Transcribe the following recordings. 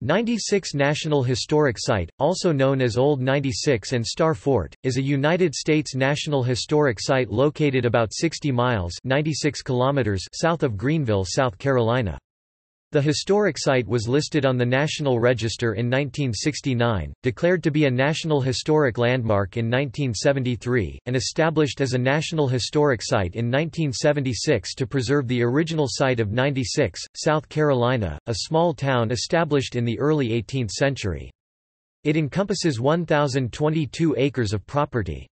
96 National Historic Site, also known as Old 96 and Star Fort, is a United States National Historic Site located about 60 miles (96 kilometers) south of Greenville, South Carolina. The historic site was listed on the National Register in 1969, declared to be a National Historic Landmark in 1973, and established as a National Historic Site in 1976 to preserve the original site of 96, South Carolina, a small town established in the early 18th century. It encompasses 1,022 acres of property.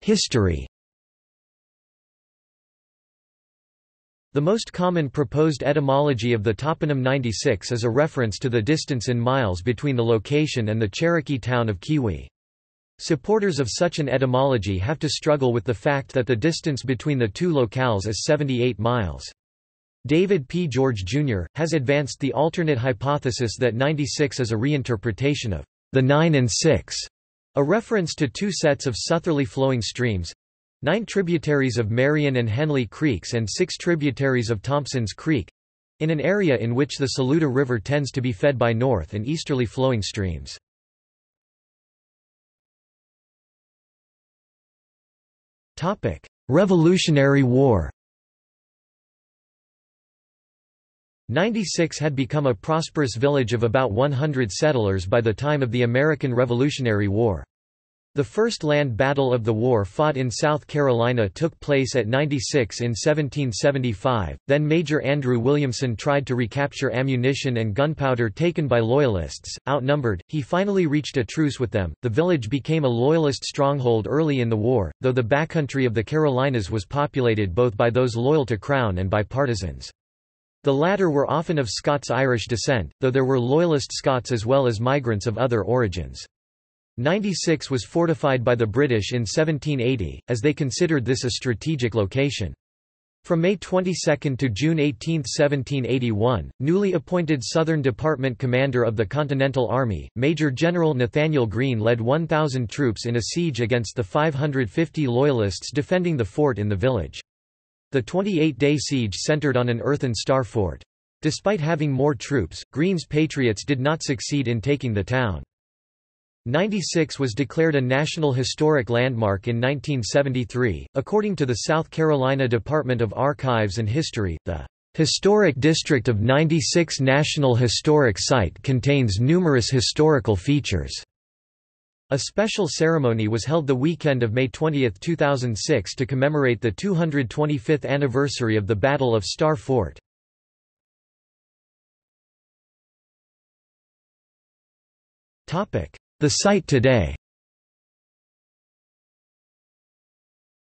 History. The most common proposed etymology of the toponym 96 is a reference to the distance in miles between the location and the Cherokee town of Keowee. Supporters of such an etymology have to struggle with the fact that the distance between the two locales is 78 miles. David P. George, Jr., has advanced the alternate hypothesis that 96 is a reinterpretation of the 9 and 6, a reference to two sets of southerly flowing streams, 9 tributaries of Marion and Henley creeks and 6 tributaries of Thompson's creek, in an area in which the Saluda River tends to be fed by north and easterly flowing streams. Revolutionary War. 96 had become a prosperous village of about 100 settlers by the time of the American Revolutionary War. The first land battle of the war fought in South Carolina took place at 96 in 1775, then Major Andrew Williamson tried to recapture ammunition and gunpowder taken by Loyalists. Outnumbered, he finally reached a truce with them. The village became a Loyalist stronghold early in the war, though the backcountry of the Carolinas was populated both by those loyal to Crown and by partisans. The latter were often of Scots-Irish descent, though there were Loyalist Scots as well as migrants of other origins. 96 was fortified by the British in 1780, as they considered this a strategic location. From May 22 to June 18, 1781, newly appointed Southern Department Commander of the Continental Army, Major General Nathaniel Greene, led 1,000 troops in a siege against the 550 Loyalists defending the fort in the village. The 28-day siege centered on an earthen Star Fort. Despite having more troops, Greene's Patriots did not succeed in taking the town. 96 was declared a National Historic Landmark in 1973. According to the South Carolina Department of Archives and History, the historic district of 96 National Historic Site contains numerous historical features. A special ceremony was held the weekend of May 20, 2006 to commemorate the 225th anniversary of the Battle of Star Fort. The site today.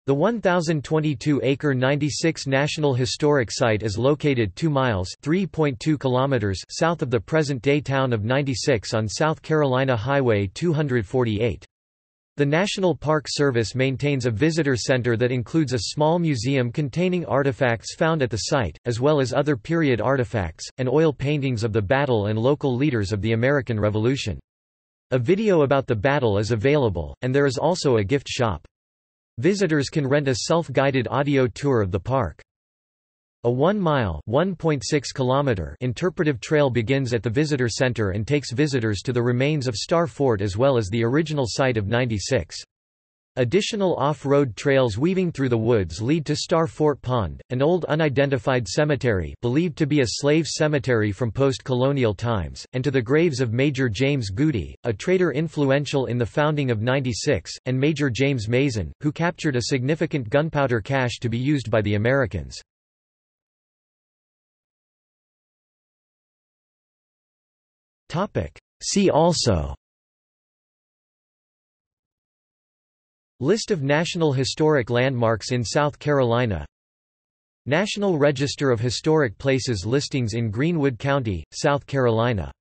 The 1,022-acre 96 National Historic Site is located 2 miles (3.2 kilometers) south of the present-day town of 96 on South Carolina Highway 248. The National Park Service maintains a visitor center that includes a small museum containing artifacts found at the site, as well as other period artifacts, and oil paintings of the battle and local leaders of the American Revolution. A video about the battle is available, and there is also a gift shop. Visitors can rent a self-guided audio tour of the park. A 1-mile (1.6 kilometer) interpretive trail begins at the visitor center and takes visitors to the remains of Star Fort as well as the original site of 96. Additional off-road trails weaving through the woods lead to Star Fort Pond, an old unidentified cemetery believed to be a slave cemetery from post-colonial times, and to the graves of Major James Goody, a trader influential in the founding of 96, and Major James Mason, who captured a significant gunpowder cache to be used by the Americans. See also: List of National Historic Landmarks in South Carolina, National Register of Historic Places listings in Greenwood County, South Carolina.